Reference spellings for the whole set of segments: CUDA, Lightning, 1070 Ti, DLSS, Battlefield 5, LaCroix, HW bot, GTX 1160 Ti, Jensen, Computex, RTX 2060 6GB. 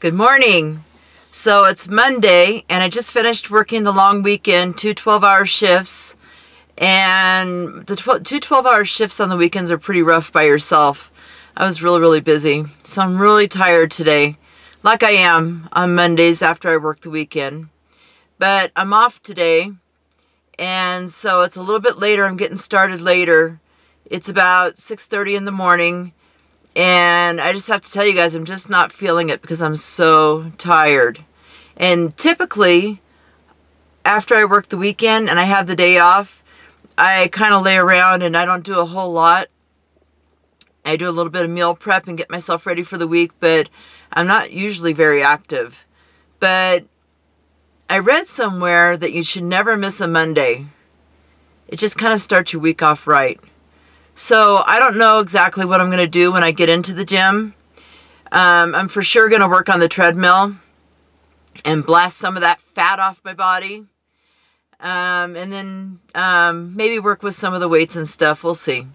Good morning. So it's Monday and I just finished working the long weekend, two 12-hour shifts, and the two 12-hour shifts on the weekends are pretty rough by yourself. I was really busy, so I'm really tired today, like I am on Mondays after I work the weekend. But I'm off today, and so it's a little bit later. I'm getting started later. It's about 6:30 in the morning. And I just have to tell you guys, I'm just not feeling it because I'm so tired. And typically, after I work the weekend and I have the day off, I kind of lay around and I don't do a whole lot. I do a little bit of meal prep and get myself ready for the week, but I'm not usually very active. But I read somewhere that you should never miss a Monday. It just kind of starts your week off right. So I don't know exactly what I'm going to do when I get into the gym. I'm for sure going to work on the treadmill and blast some of that fat off my body. And then maybe work with some of the weights and stuff. We'll see.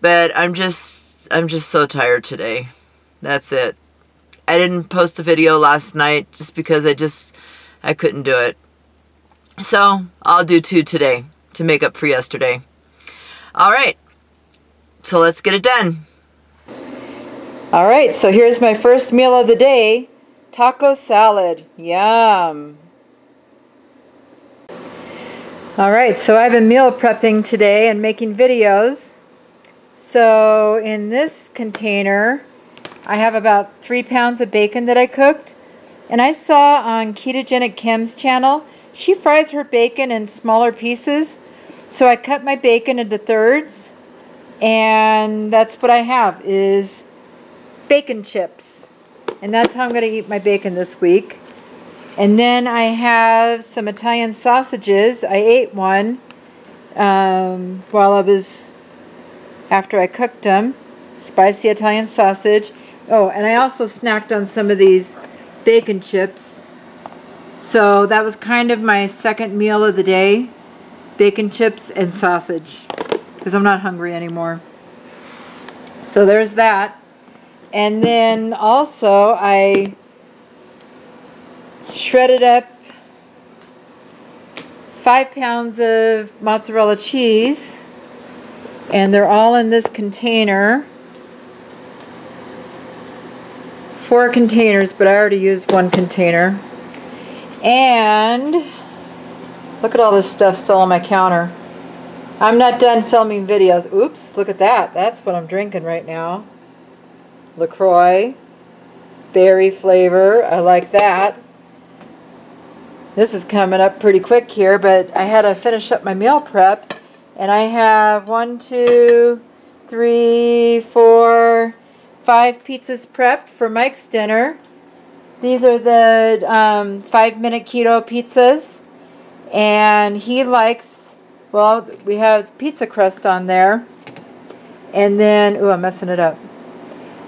But I'm just so tired today. That's it. I didn't post a video last night just because I couldn't do it. So I'll do two today to make up for yesterday. All right. So let's get it done. All right, so here's my first meal of the day, taco salad. Yum. All right, so I've been meal prepping today and making videos. So in this container, I have about 3 pounds of bacon that I cooked. And I saw on Ketogenic Kim's channel, she fries her bacon in smaller pieces. So I cut my bacon into thirds. And that's what I have is bacon chips, and that's how I'm going to eat my bacon this week. And then I have some Italian sausages. I ate one after I cooked them. Spicy Italian sausage. Oh, and I also snacked on some of these bacon chips. So that was kind of my second meal of the day, bacon chips and sausage, because I'm not hungry anymore. So there's that. And then also I shredded up 5 pounds of mozzarella cheese, and they're all in this container. 4 containers, but I already used one container. And look at all this stuff still on my counter. I'm not done filming videos. Oops, look at that. That's what I'm drinking right now. LaCroix, berry flavor. I like that. This is coming up pretty quick here, but I had to finish up my meal prep. And I have 5 pizzas prepped for Mike's dinner. These are the 5-minute keto pizzas. And he likes... Well, we have pizza crust on there, and then, ooh, I'm messing it up,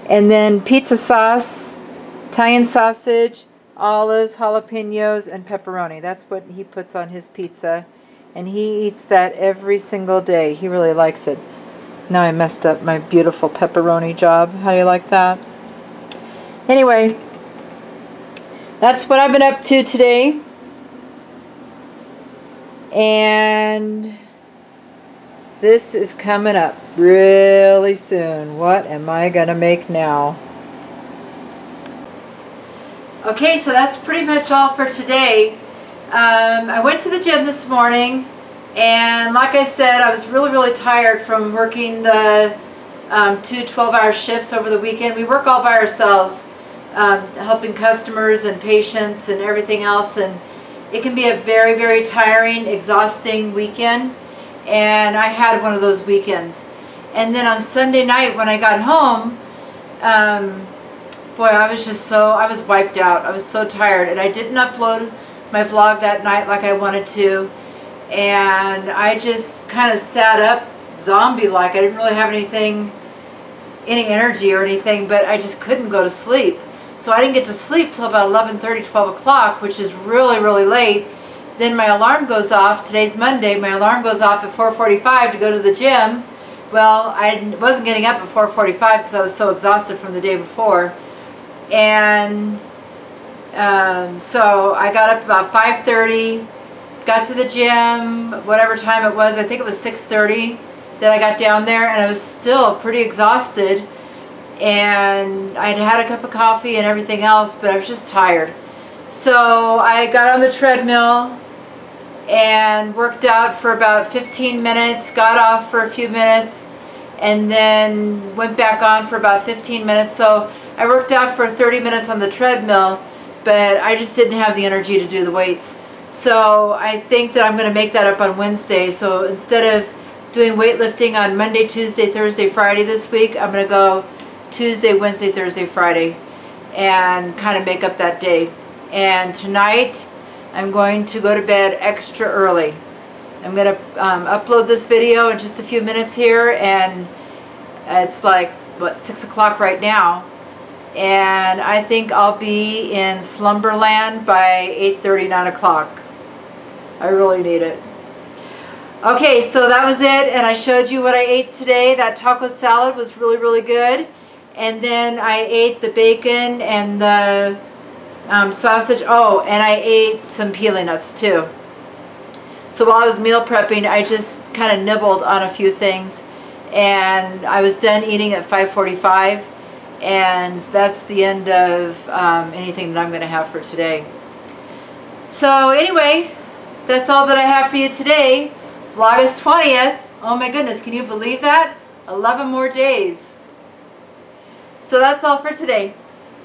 and then pizza sauce, Italian sausage, olives, jalapenos, and pepperoni. That's what he puts on his pizza, and he eats that every single day. He really likes it. Now I messed up my beautiful pepperoni job. How do you like that? Anyway, that's what I've been up to today. And this is coming up really soon. What am I gonna make now? Okay, so that's pretty much all for today. I went to the gym this morning, and like I said, I was really tired from working the two 12-hour shifts over the weekend. We work all by ourselves, helping customers and patients and everything else, and it can be a very tiring, exhausting weekend, and I had one of those weekends. And then on Sunday night when I got home, boy, I was wiped out. I was so tired, and I didn't upload my vlog that night like I wanted to, and I just kind of sat up zombie-like. I didn't really have any energy or anything, but I just couldn't go to sleep. So I didn't get to sleep till about 11:30, 12 o'clock, which is really late. Then my alarm goes off. Today's Monday. My alarm goes off at 4:45 to go to the gym. Well, I wasn't getting up at 4:45 because I was so exhausted from the day before. And So I got up about 5:30, got to the gym, whatever time it was, I think it was 6:30 that I got down there, and I was still pretty exhausted, and I'd had a cup of coffee and everything else, but I was just tired. So I got on the treadmill and worked out for about 15 minutes, got off for a few minutes, and then went back on for about 15 minutes. So I worked out for 30 minutes on the treadmill, but I just didn't have the energy to do the weights. So I think that I'm going to make that up on Wednesday. So instead of doing weightlifting on Monday, Tuesday, Thursday, Friday this week, I'm going to go Tuesday, Wednesday, Thursday, Friday and kind of make up that day. And tonight I'm going to go to bed extra early. I'm going to upload this video in just a few minutes here, and it's like, what, 6 o'clock right now, and I think I'll be in slumberland by 8:30, 9 o'clock. I really need it. Okay, so that was it, and I showed you what I ate today. That taco salad was really, really good, and then I ate the bacon and the sausage. Oh, and I ate some pili nuts too. So while I was meal prepping, I just kind of nibbled on a few things, and I was done eating at 5:45, and that's the end of anything that I'm going to have for today. So anyway, that's all that I have for you today. August 20th. Oh my goodness, can you believe that? 11 more days. So that's all for today.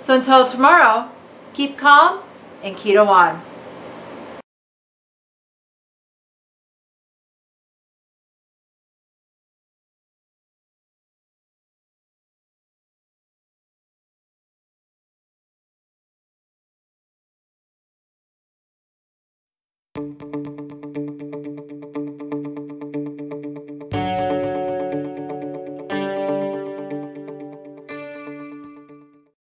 So until tomorrow, keep calm and keto on.